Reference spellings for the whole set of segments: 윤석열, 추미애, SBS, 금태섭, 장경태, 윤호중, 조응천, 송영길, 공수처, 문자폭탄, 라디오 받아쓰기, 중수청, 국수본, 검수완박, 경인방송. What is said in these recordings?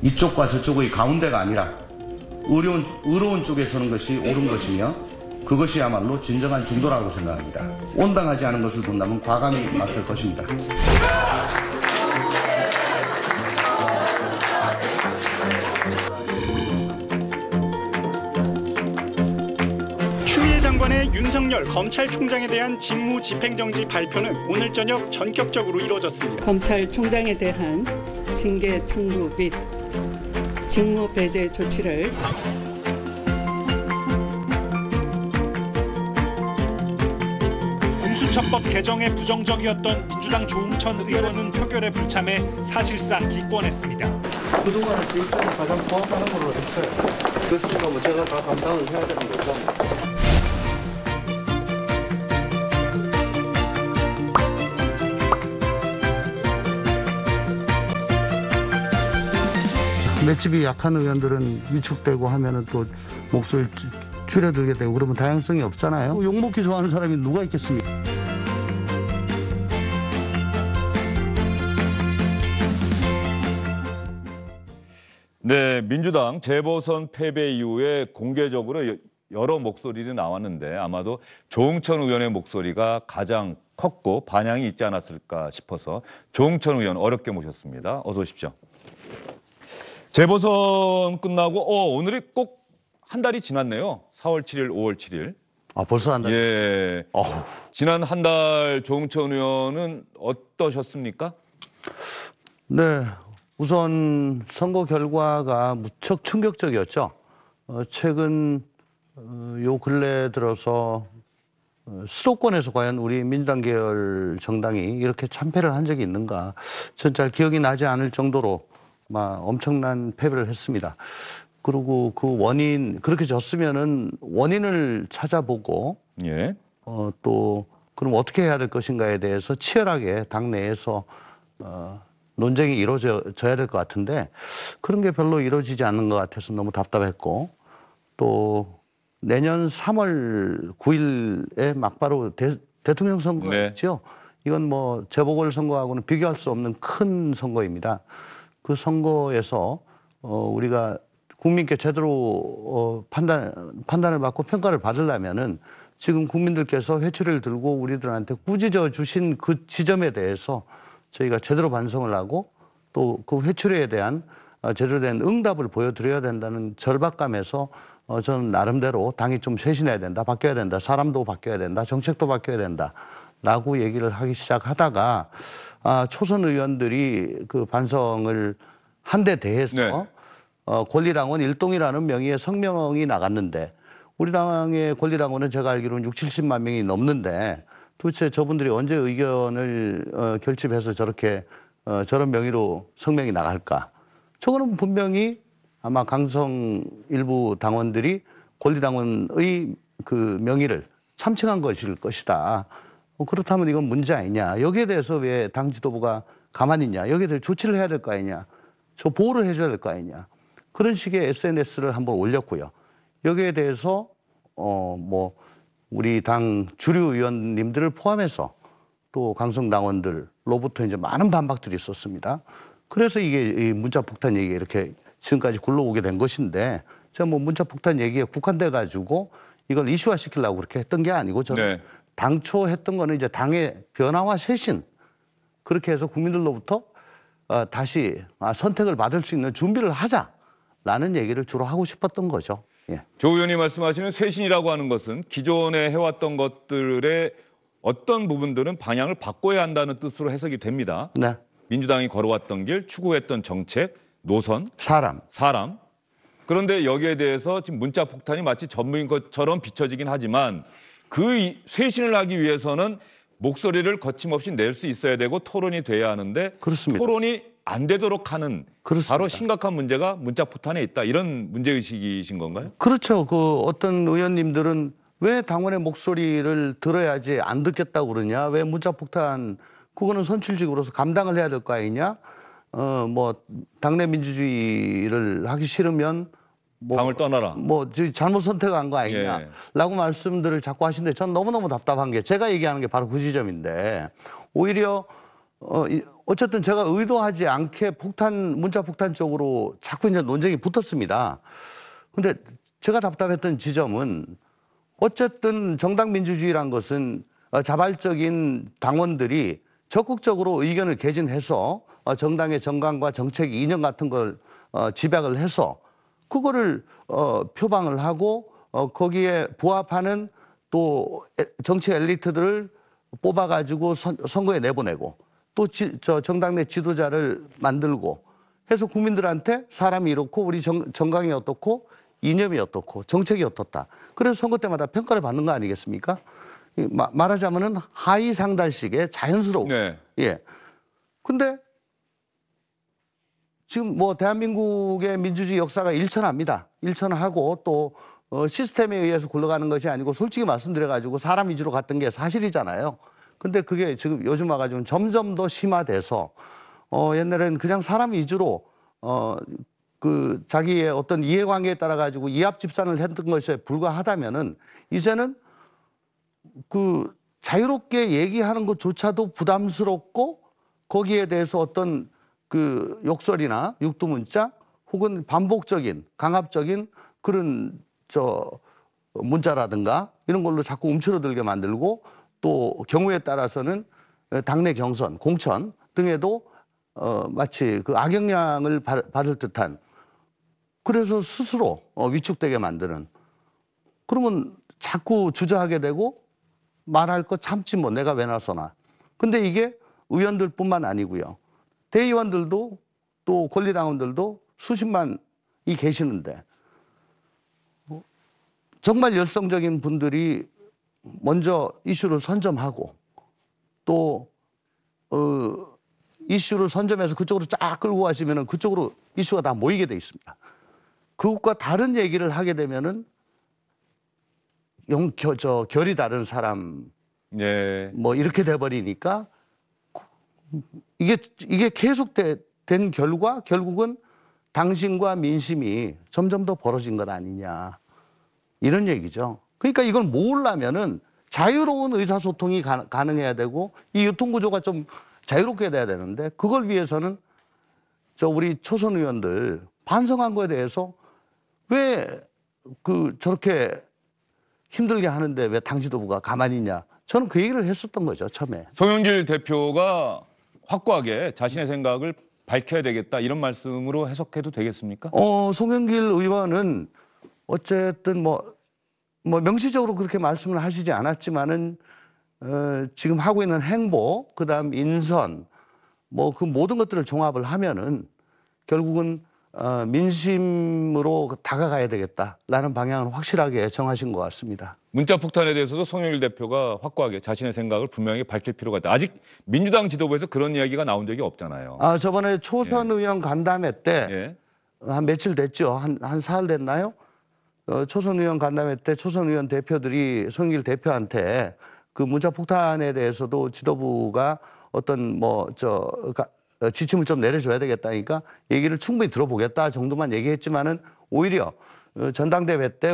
이쪽과 저쪽의 가운데가 아니라 의로운 쪽에 서는 것이 옳은 것이며 그것이야말로 진정한 중도라고 생각합니다. 온당하지 않은 것을 본다면 과감히 맞설 것입니다. 추미애 장관의 윤석열 검찰총장에 대한 직무 집행정지 발표는 오늘 저녁 전격적으로 이뤄졌습니다. 검찰총장에 대한 징계 청구 및 직무 배제 조치를 공수처법 개정에 부정적이었던 민주당 조응천 의원은 표결에 불참해 사실상 기권했습니다. 그동안에 제 입장을 가장 포함하는 걸로 했어요. 그렇습니까? 뭐 제가 다 감당을 해야 되는 거죠. 맷집이 약한 의원들은 위축되고 하면은 또 몫을 줄여들게 되고 그러면 다양성이 없잖아요. 욕먹기 좋아하는 사람이 누가 있겠습니까? 네, 민주당 재보선 패배 이후에 공개적으로 여러 목소리들이 나왔는데 아마도 조응천 의원의 목소리가 가장 컸고 반향이 있지 않았을까 싶어서 조응천 의원 어렵게 모셨습니다. 어서 오십시오. 재보선 끝나고 오늘이 꼭 한 달이 지났네요. 4월 7일, 5월 7일. 아, 벌써 한 달. 예. 지난 한 달 조응천 의원은 어떠셨습니까? 네. 우선 선거 결과가 무척 충격적이었죠. 최근 요 근래 들어서 수도권에서 과연 우리 민주당 계열 정당이 이렇게 참패를 한 적이 있는가. 전 잘 기억이 나지 않을 정도로 막 엄청난 패배를 했습니다. 그리고 그 원인, 그렇게 졌으면은 원인을 찾아보고 예. 또 그럼 어떻게 해야 될 것인가에 대해서 치열하게 당내에서 논쟁이 이루어져야 될 것 같은데 그런 게 별로 이루어지지 않는 것 같아서 너무 답답했고 또 내년 3월 9일에 막바로 대통령 선거였죠. 네. 이건 뭐 재보궐 선거하고는 비교할 수 없는 큰 선거입니다. 그 선거에서 우리가 국민께 제대로 판단을 받고 평가를 받으려면은 지금 국민들께서 회초리를 들고 우리들한테 꾸짖어 주신 그 지점에 대해서 저희가 제대로 반성을 하고 또 그 회초리에 대한 제대로 된 응답을 보여드려야 된다는 절박감에서 저는 나름대로 당이 좀 쇄신해야 된다, 바뀌어야 된다, 사람도 바뀌어야 된다, 정책도 바뀌어야 된다라고 얘기를 하기 시작하다가 초선 의원들이 그 반성을 한 데 대해서 네. 권리당원 일동이라는 명의의 성명이 나갔는데 우리 당의 권리당원은 제가 알기로는 6, 70만 명이 넘는데 도대체 저분들이 언제 의견을 결집해서 저렇게 저런 명의로 성명이 나갈까? 저거는 분명히 아마 강성 일부 당원들이 권리당원의 그 명의를 참칭한 것일 것이다. 그렇다면 이건 문제 아니냐? 여기에 대해서 왜 당 지도부가 가만히 있냐? 여기에 대해서 조치를 해야 될 거 아니냐? 저 보호를 해줘야 될 거 아니냐? 그런 식의 SNS를 한번 올렸고요. 여기에 대해서 우리 당 주류 의원님들을 포함해서 또 강성 당원들로부터 이제 많은 반박들이 있었습니다. 그래서 이게 이 문자 폭탄 얘기가 이렇게 지금까지 굴러오게 된 것인데 제가 뭐 문자 폭탄 얘기에 국한돼 가지고 이걸 이슈화 시키려고 그렇게 했던 게 아니고 저는 네. 당초 했던 거는 이제 당의 변화와 쇄신 그렇게 해서 국민들로부터 다시 선택을 받을 수 있는 준비를 하자라는 얘기를 주로 하고 싶었던 거죠. 예. 조 의원이 말씀하시는 쇄신이라고 하는 것은 기존에 해왔던 것들의 어떤 부분들은 방향을 바꿔야 한다는 뜻으로 해석이 됩니다. 네. 민주당이 걸어왔던 길, 추구했던 정책, 노선, 사람. 그런데 여기에 대해서 지금 문자 폭탄이 마치 전부인 것처럼 비춰지긴 하지만 그 쇄신을 하기 위해서는 목소리를 거침없이 낼 수 있어야 되고 토론이 돼야 하는데 그렇습니다. 토론이 안 되도록 하는 그렇습니다. 바로 심각한 문제가 문자 포탄에 있다. 이런 문제의식이신 건가요? 그렇죠. 그 어떤 의원님들은 왜 당원의 목소리를 들어야지 안 듣겠다고 그러냐. 왜 문자 폭탄 그거는 선출직으로서 감당을 해야 될 거 아니냐. 당내 민주주의를 하기 싫으면 당을 떠나라. 잘못 선택한 거 아니냐라고 예. 말씀들을 자꾸 하시는데 전 너무너무 답답한 게 제가 얘기하는 게 바로 그 지점인데 오히려 어쨌든 제가 의도하지 않게 문자 폭탄 쪽으로 자꾸 이제 논쟁이 붙었습니다. 근데 제가 답답했던 지점은 어쨌든 정당 민주주의란 것은 자발적인 당원들이 적극적으로 의견을 개진해서 정당의 정강과 정책 이념 같은 걸 집약을 해서 그거를 표방을 하고 거기에 부합하는 또 정치 엘리트들을 뽑아가지고 선거에 내보내고 또 정당 내 지도자를 만들고 해서 국민들한테 사람이 이렇고 우리 정강이 어떻고 이념이 어떻고 정책이 어떻다. 그래서 선거 때마다 평가를 받는 거 아니겠습니까? 말하자면은 하위 상달식의 자연스러운. 네. 예. 근데 지금 뭐 대한민국의 민주주의 역사가 일천합니다. 일천하고 또 시스템에 의해서 굴러가는 것이 아니고 솔직히 말씀드려가지고 사람 위주로 갔던 게 사실이잖아요. 근데 그게 지금 요즘 와가지고 점점 더 심화돼서 옛날에는 그냥 사람 위주로 그 자기의 어떤 이해관계에 따라 가지고 이합집산을 했던 것에 불과하다면은 이제는 그 자유롭게 얘기하는 것조차도 부담스럽고 거기에 대해서 어떤 그 욕설이나 육두문자 혹은 반복적인 강압적인 그런 문자라든가 이런 걸로 자꾸 움츠러들게 만들고 또 경우에 따라서는 당내 경선, 공천 등에도 마치 그 악영향을 받을 듯한 그래서 스스로 위축되게 만드는 그러면 자꾸 주저하게 되고 말할 거 참지 뭐 내가 왜 나서나. 근데 이게 의원들뿐만 아니고요. 대의원들도 또 권리당원들도 수십만이 계시는데 정말 열성적인 분들이 먼저 이슈를 선점하고 또 이슈를 선점해서 그쪽으로 쫙 끌고 가시면은 그쪽으로 이슈가 다 모이게 돼 있습니다. 그것과 다른 얘기를 하게 되면은 결이 다른 사람, 네. 뭐 이렇게 돼버리니까 이게 계속된 결과 결국은 당심과 민심이 점점 더 벌어진 건 아니냐 이런 얘기죠. 그러니까 이걸 모으려면은 자유로운 의사소통이 가능해야 되고 이 유통구조가 좀 자유롭게 돼야 되는데 그걸 위해서는 우리 초선 의원들 반성한 거에 대해서 왜 저렇게 힘들게 하는데 왜 당 지도부가 가만히 있냐. 저는 그 얘기를 했었던 거죠, 처음에. 송영길 대표가 확고하게 자신의 생각을 밝혀야 되겠다 이런 말씀으로 해석해도 되겠습니까? 송영길 의원은 어쨌든 뭐 명시적으로 그렇게 말씀을 하시지 않았지만은 지금 하고 있는 행보, 그다음 인선, 뭐 그 모든 것들을 종합을 하면은 결국은 민심으로 다가가야 되겠다라는 방향을 확실하게 정하신 것 같습니다. 문자 폭탄에 대해서도 송영길 대표가 확고하게 자신의 생각을 분명히 밝힐 필요가 있다. 아직 민주당 지도부에서 그런 이야기가 나온 적이 없잖아요. 아 저번에 초선 의원 간담회 때 한 며칠 됐죠. 한 사흘 됐나요? 초선 의원 간담회 때 초선 의원 대표들이 송영길 대표한테 그 문자 폭탄에 대해서도 지도부가 어떤 지침을 좀 내려줘야 되겠다니까 얘기를 충분히 들어보겠다 정도만 얘기했지만은 오히려 전당대회 때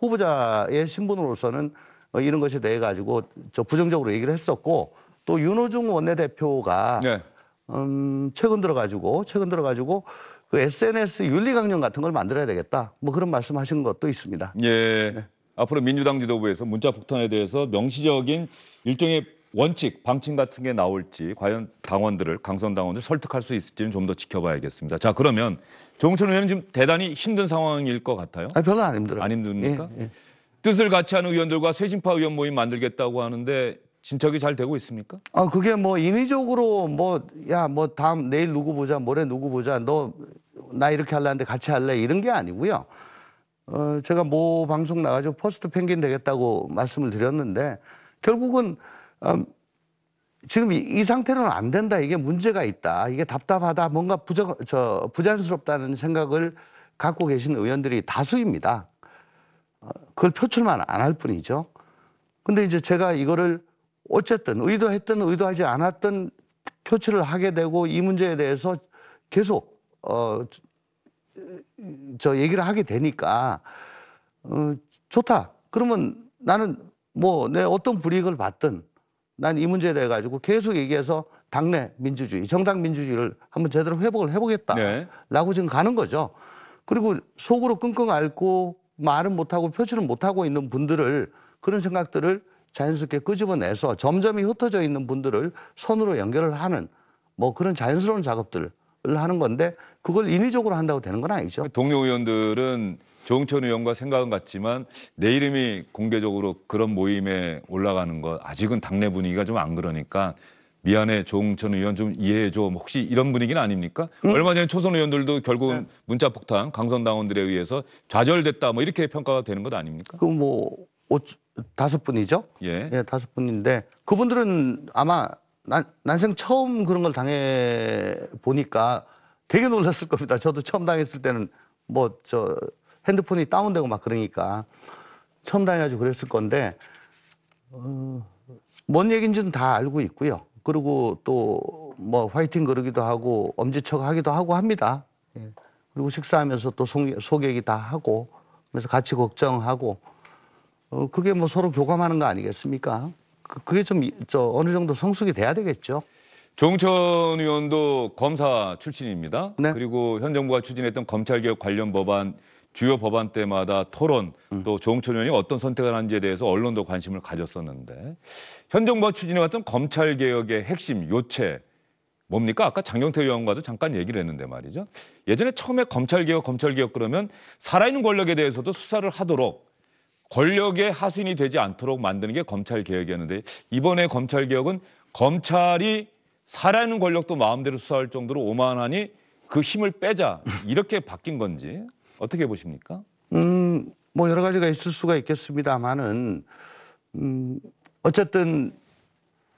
후보자의 신분으로서는 이런 것에 대해 가지고 부정적으로 얘기를 했었고 또 윤호중 원내대표가 네. 최근 들어가지고 그 SNS 윤리강령 같은 걸 만들어야 되겠다 뭐 그런 말씀하신 것도 있습니다. 예. 네. 앞으로 민주당 지도부에서 문자 폭탄에 대해서 명시적인 일종의 원칙, 방침 같은 게 나올지 과연 강선 당원들 설득할 수 있을지는 좀 더 지켜봐야겠습니다. 자 그러면 조응천 의원은 지금 대단히 힘든 상황일 것 같아요. 아 별로 안 힘들어요. 안 힘듭니까? 예, 예. 뜻을 같이 하는 의원들과 쇄신파 의원 모임 만들겠다고 하는데 진척이 잘 되고 있습니까? 아 그게 뭐 인위적으로 다음 내일 누구 보자, 모레 누구 보자, 너 나 이렇게 하려는데 같이 할래 이런 게 아니고요. 제가 뭐 방송 나가지고 퍼스트 펭귄 되겠다고 말씀을 드렸는데 결국은. 지금 이 상태로는 안 된다. 이게 문제가 있다. 이게 답답하다. 뭔가 부자연스럽다는 생각을 갖고 계신 의원들이 다수입니다. 그걸 표출만 안 할 뿐이죠. 근데 이제 제가 이거를 어쨌든 의도했든 의도하지 않았든 표출을 하게 되고 이 문제에 대해서 계속 얘기를 하게 되니까 좋다. 그러면 나는 뭐 내 어떤 불이익을 받든 난 이 문제에 대해 가지고 계속 얘기해서 당내 민주주의, 정당 민주주의를 한번 제대로 회복을 해보겠다라고 네. 지금 가는 거죠. 그리고 속으로 끙끙 앓고 말은 못하고 표출은 못하고 있는 분들을 그런 생각들을 자연스럽게 끄집어내서 점점이 흩어져 있는 분들을 선으로 연결을 하는 뭐 그런 자연스러운 작업들을 하는 건데 그걸 인위적으로 한다고 되는 건 아니죠. 동료 의원들은 조응천 의원과 생각은 같지만 내 이름이 공개적으로 그런 모임에 올라가는 것 아직은 당내 분위기가 좀 안 그러니까 미안해 조응천 의원 좀 이해해줘 혹시 이런 분위기는 아닙니까? 얼마 전에 초선 의원들도 결국은 네. 문자폭탄 강선당원들에 의해서 좌절됐다 뭐 이렇게 평가가 되는 것 아닙니까? 그 뭐 5, 5분이죠? 예. 예, 5분인데 그분들은 아마 난생 처음 그런 걸 당해 보니까 되게 놀랐을 겁니다. 저도 처음 당했을 때는 뭐 저 핸드폰이 다운되고 막 그러니까 처음 당해가지고 그랬을 건데 뭔 얘기인지는 다 알고 있고요. 그리고 또 뭐 화이팅 그러기도 하고 엄지척 하기도 하고 합니다. 예. 그리고 식사하면서 또 소개기 다 하고 그래서 같이 걱정하고 그게 뭐 서로 교감하는 거 아니겠습니까? 그게 좀 어느 정도 성숙이 돼야 되겠죠. 조응천 의원도 검사 출신입니다. 네. 그리고 현 정부가 추진했던 검찰개혁 관련 법안 주요 법안 때마다 토론 또 조응천 의원이 어떤 선택을 하는지에 대해서 언론도 관심을 가졌었는데 현 정부가 추진해왔던 검찰개혁의 핵심 요체 뭡니까? 아까 장경태 의원과도 잠깐 얘기를 했는데 말이죠. 예전에 처음에 검찰개혁 그러면 살아있는 권력에 대해서도 수사를 하도록 권력의 하수인이 되지 않도록 만드는 게 검찰개혁이었는데 이번에 검찰개혁은 검찰이 살아있는 권력도 마음대로 수사할 정도로 오만하니 그 힘을 빼자 이렇게 바뀐 건지 어떻게 보십니까? 뭐 여러 가지가 있을 수가 있겠습니다만은 어쨌든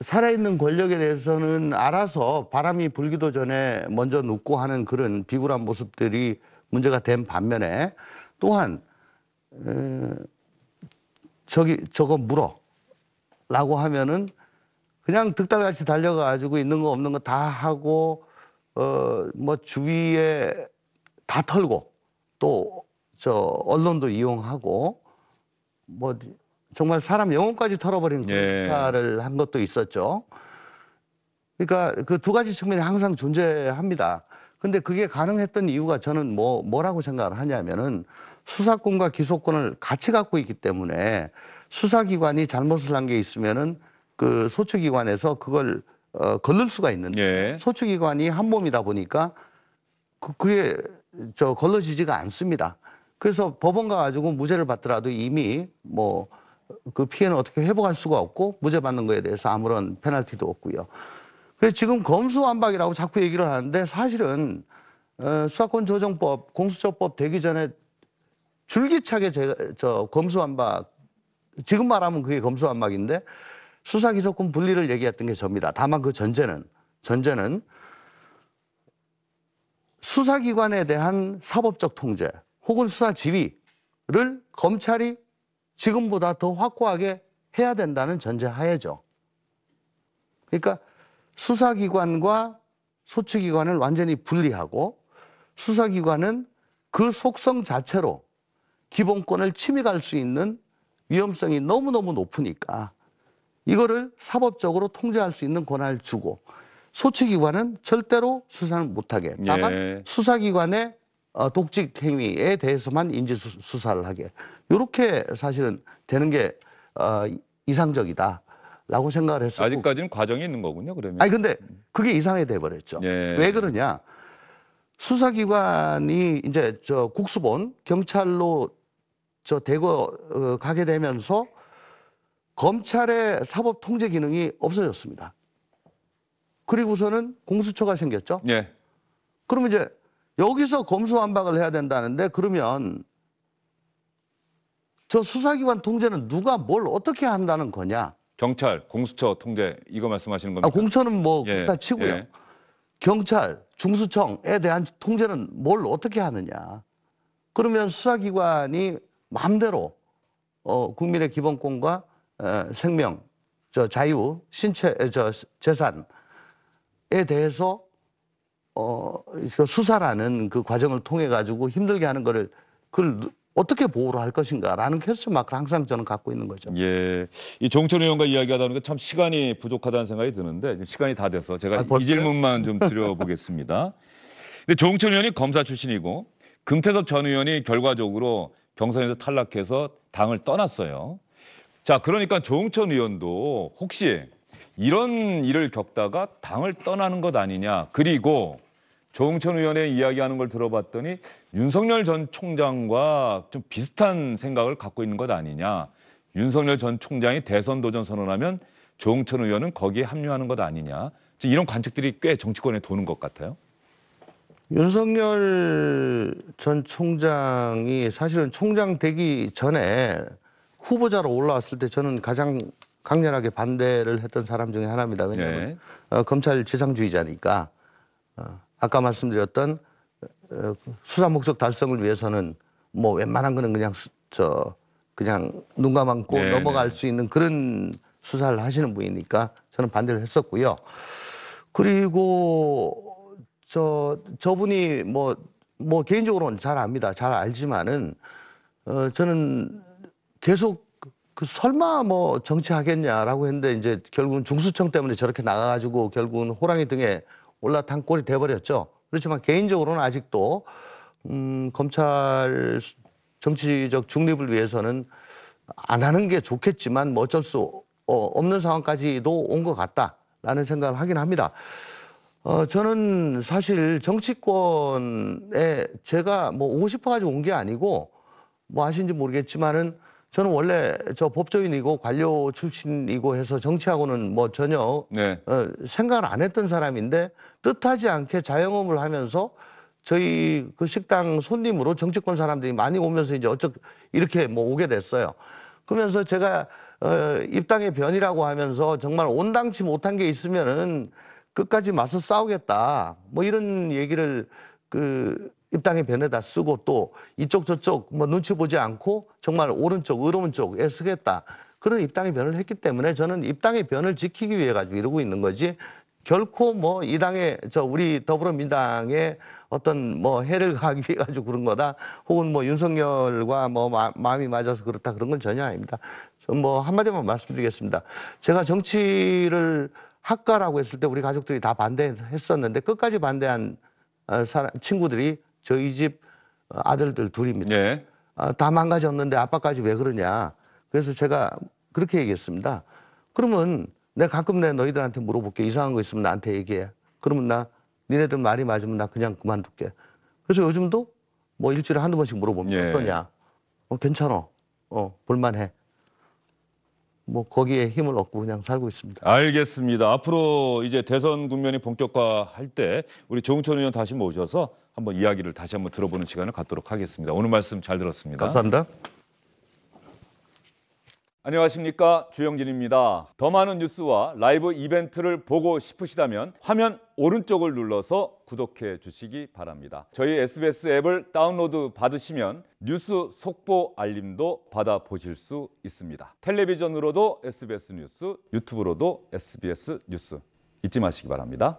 살아있는 권력에 대해서는 알아서 바람이 불기도 전에 먼저 눕고 하는 그런 비굴한 모습들이 문제가 된 반면에 또한 저거 물어라고 하면은 그냥 득달같이 달려가지고 있는 거 없는 거 다 하고 뭐 주위에 다 털고 또 저 언론도 이용하고 뭐 정말 사람 영혼까지 털어버린 예. 사를 한 것도 있었죠. 그러니까 그 두 가지 측면이 항상 존재합니다. 근데 그게 가능했던 이유가 저는 뭐라고 생각을 하냐면은 수사권과 기소권을 같이 갖고 있기 때문에 수사기관이 잘못을 한 게 있으면은 그 소추기관에서 그걸 걸릴 수가 있는데 예. 소추기관이 한 몸이다 보니까 그게 걸러지지가 않습니다. 그래서 법원 가가지고 무죄를 받더라도 이미 뭐 그 피해는 어떻게 회복할 수가 없고 무죄 받는 거에 대해서 아무런 페널티도 없고요. 그래서 지금 검수완박이라고 자꾸 얘기를 하는데 사실은 수사권 조정법, 공수처법 되기 전에 줄기차게 검수완박, 지금 말하면 그게 검수완박인데 수사기소권 분리를 얘기했던 게 저입니다. 다만 그 전제는 수사기관에 대한 사법적 통제 혹은 수사 지휘를 검찰이 지금보다 더 확고하게 해야 된다는 전제 하에죠. 그러니까 수사기관과 소추기관을 완전히 분리하고 수사기관은 그 속성 자체로 기본권을 침해할 수 있는 위험성이 너무너무 높으니까 이거를 사법적으로 통제할 수 있는 권한을 주고 소추기관은 절대로 수사를 못하게 다만 예. 수사기관의 독직 행위에 대해서만 인지수사를 하게 이렇게 사실은 되는 게 이상적이다. 라고 생각을 했었고 아직까지는 과정이 있는 거군요. 그러면 아니 근데 그게 이상해 돼버렸죠. 예. 왜 그러냐? 수사기관이 이제 국수본 경찰로 대거 가게 되면서 검찰의 사법 통제 기능이 없어졌습니다. 그리고서는 공수처가 생겼죠. 예. 그럼 이제 여기서 검수완박을 해야 된다는데 그러면 저 수사기관 통제는 누가 뭘 어떻게 한다는 거냐? 경찰, 공수처 통제 이거 말씀하시는 겁니까? 아, 공수처는 뭐 다 예, 치고요. 예. 경찰, 중수청에 대한 통제는 뭘 어떻게 하느냐. 그러면 수사기관이 마음대로 국민의 기본권과 생명, 자유, 신체, 재산에 대해서 수사라는 그 과정을 통해 가지고 힘들게 하는 거를 그걸 어떻게 보호를 할 것인가라는 퀘스천 마크를 항상 저는 갖고 있는 거죠. 예, 이 조응천 의원과 이야기하다 보니까 참 시간이 부족하다는 생각이 드는데 지금 시간이 다 돼서 제가 이 질문만 좀 드려보겠습니다. 근데 조응천 의원이 검사 출신이고 금태섭 전 의원이 결과적으로 경선에서 탈락해서 당을 떠났어요. 자, 그러니까 조응천 의원도 혹시 이런 일을 겪다가 당을 떠나는 것 아니냐. 그리고 조응천 의원의 이야기하는 걸 들어봤더니 윤석열 전 총장과 좀 비슷한 생각을 갖고 있는 것 아니냐. 윤석열 전 총장이 대선 도전 선언하면 조응천 의원은 거기에 합류하는 것 아니냐. 이런 관측들이 꽤 정치권에 도는 것 같아요. 윤석열 전 총장이 사실은 총장 되기 전에 후보자로 올라왔을 때 저는 가장 강렬하게 반대를 했던 사람 중에 하나입니다. 왜냐하면 네. 검찰 지상주의자니까 아까 말씀드렸던 수사 목적 달성을 위해서는 뭐 웬만한 거는 그냥 그냥 눈 감고 네. 넘어갈 수 있는 그런 수사를 하시는 분이니까 저는 반대를 했었고요. 그리고 저분이 뭐 개인적으로는 잘 압니다. 잘 알지만은 저는 계속 설마 뭐 정치하겠냐라고 했는데 이제 결국은 중수청 때문에 저렇게 나가가지고 결국은 호랑이 등에 올라탄 꼴이 돼버렸죠. 그렇지만 개인적으로는 아직도 검찰 정치적 중립을 위해서는 안 하는 게 좋겠지만 뭐 어쩔 수 없는 상황까지도 온 것 같다라는 생각을 하긴 합니다. 저는 사실 정치권에 제가 뭐 오고 싶어가지고 온 게 아니고 뭐 아시는지 모르겠지만은 저는 원래 저 법조인이고 관료 출신이고 해서 정치하고는 뭐 전혀 네. 생각을 안 했던 사람인데 뜻하지 않게 자영업을 하면서 저희 그 식당 손님으로 정치권 사람들이 많이 오면서 이제 어쩌 이렇게 뭐 오게 됐어요. 그러면서 제가 입당의 변이라고 하면서 정말 온당치 못한 게 있으면은 끝까지 맞서 싸우겠다 뭐 이런 얘기를 그. 입당의 변에다 쓰고 또 이쪽 저쪽 뭐 눈치 보지 않고 정말 오른쪽 의로운 쪽에 쓰겠다. 그런 입당의 변을 했기 때문에 저는 입당의 변을 지키기 위해 가지고 이러고 있는 거지 결코 뭐 이 당의 우리 더불어민당의 어떤 뭐 해를 가하기 위해 가지고 그런 거다. 혹은 뭐 윤석열과 뭐 마음이 맞아서 그렇다 그런 건 전혀 아닙니다. 뭐 한마디만 말씀드리겠습니다. 제가 정치를 학과라고 했을 때 우리 가족들이 다 반대했었는데 끝까지 반대한 친구들이 저희 집 아들들 둘입니다. 네. 다 망가졌는데 아빠까지 왜 그러냐. 그래서 제가 그렇게 얘기했습니다. 그러면 내가 가끔 너희들한테 물어볼게. 이상한 거 있으면 나한테 얘기해. 그러면 니네들 말이 맞으면 나 그냥 그만둘게. 그래서 요즘도 뭐 일주일에 한두 번씩 물어봅니다. 네. 어떠냐. 괜찮아. 볼만해. 뭐 거기에 힘을 얻고 그냥 살고 있습니다. 알겠습니다. 앞으로 이제 대선 국면이 본격화할 때 우리 조응천 의원 다시 모셔서 한번 이야기를 다시 한번 들어보는 시간을 갖도록 하겠습니다. 오늘 말씀 잘 들었습니다. 감사합니다. 안녕하십니까. 주영진입니다. 더 많은 뉴스와 라이브 이벤트를 보고 싶으시다면 화면 오른쪽을 눌러서 구독해 주시기 바랍니다. 저희 SBS 앱을 다운로드 받으시면 뉴스 속보 알림도 받아보실 수 있습니다. 텔레비전으로도 SBS 뉴스, 유튜브로도 SBS 뉴스 잊지 마시기 바랍니다.